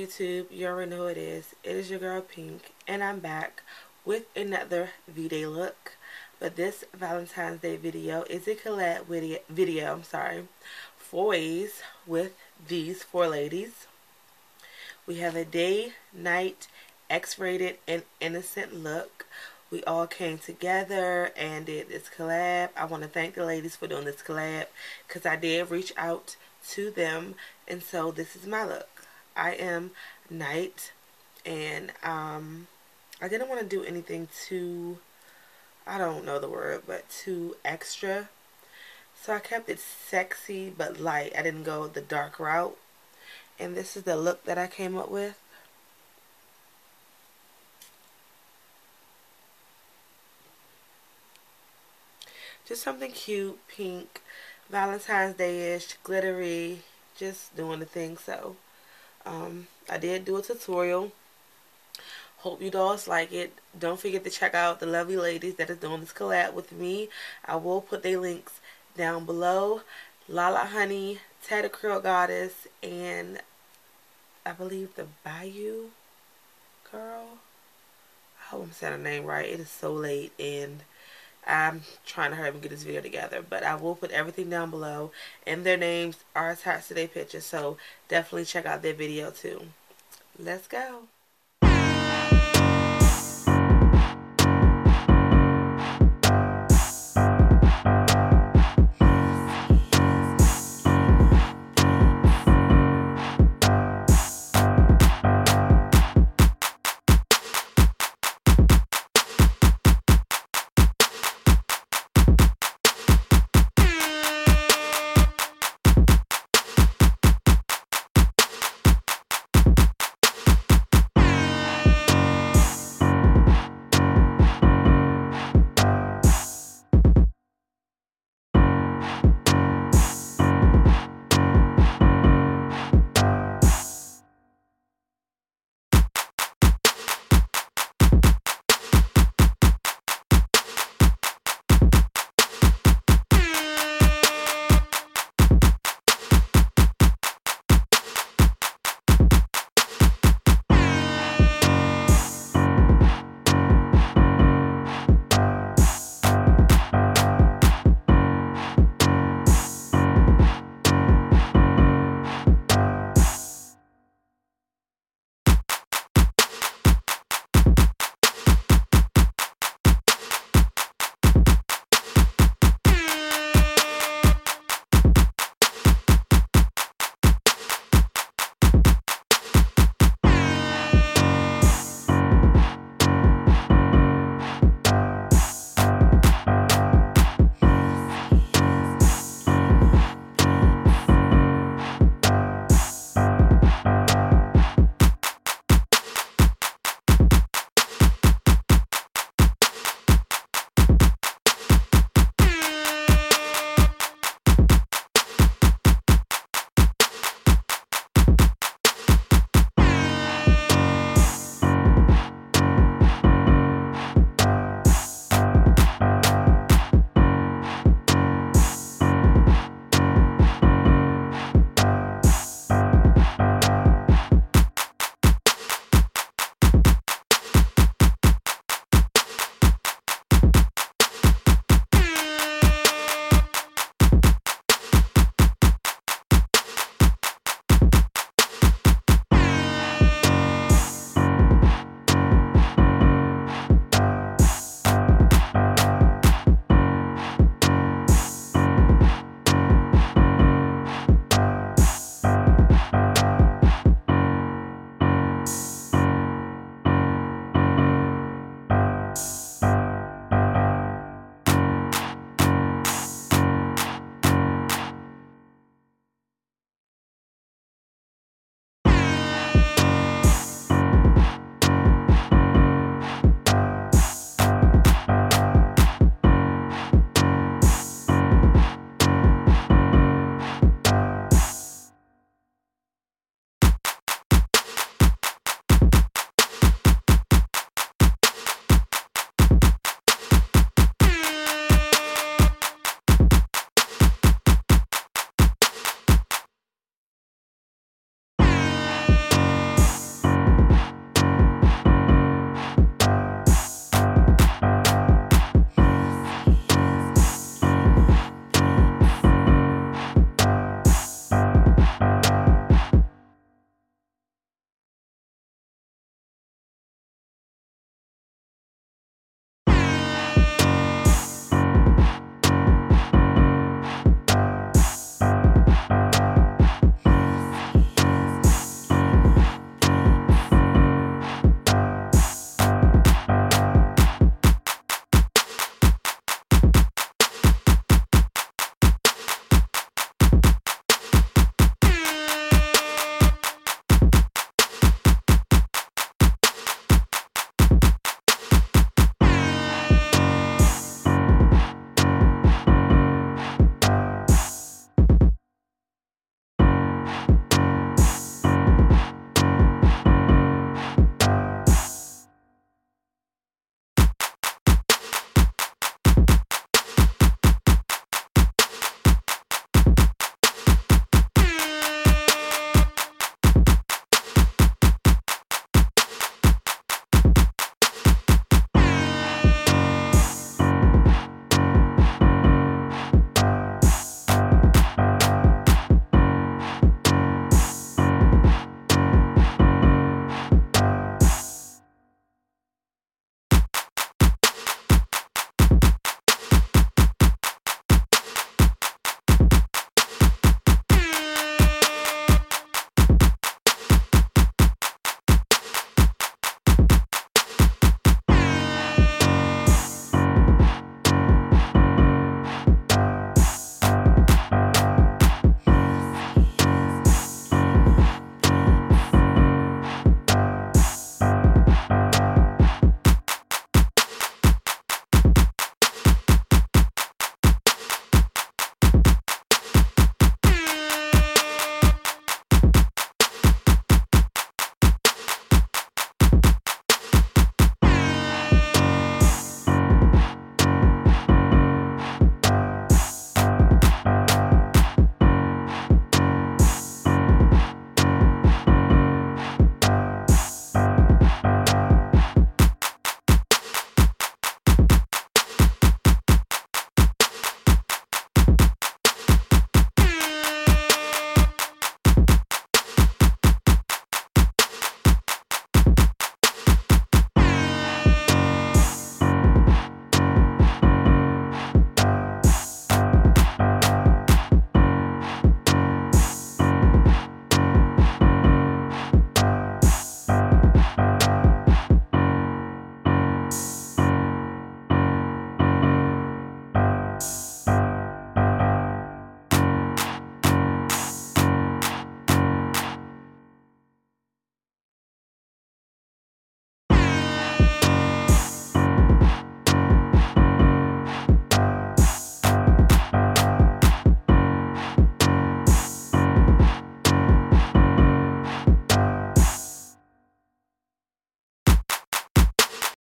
YouTube, you already know who it is. It is your girl Pink, and I'm back with another V-Day look. But this Valentine's Day video is a collab video, four ways with these four ladies. We have a day, night, X-rated, and innocent look. We all came together and did this collab. I want to thank the ladies for doing this collab because I did reach out to them, and so this is my look. I am Night, and I didn't want to do anything too, I don't know the word, but too extra. So I kept it sexy but light. I didn't go the dark route. And this is the look that I came up with. Just something cute, pink, Valentine's Day-ish, glittery, just doing the thing. So I did do a tutorial. Hope you dolls like it. Don't forget to check out the lovely ladies that is doing this collab with me. I will put their links down below. Lalahunnie, tattedcreolegoddess, and I believe the Bayou girl. I hope I'm saying her name right. It is so late and I'm trying to hurry up and get this video together, but I will put everything down below, and their names are attached to their picture, so definitely check out their video too. Let's go.